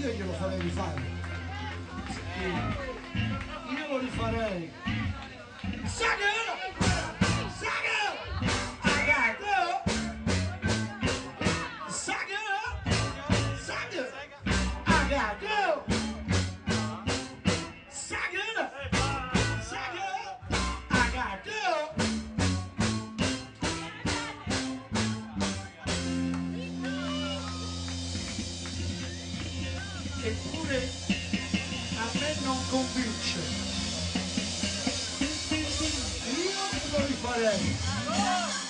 io glielo farei rifare, io lo rifarei. Eppure a me non convince, io lo rifarei.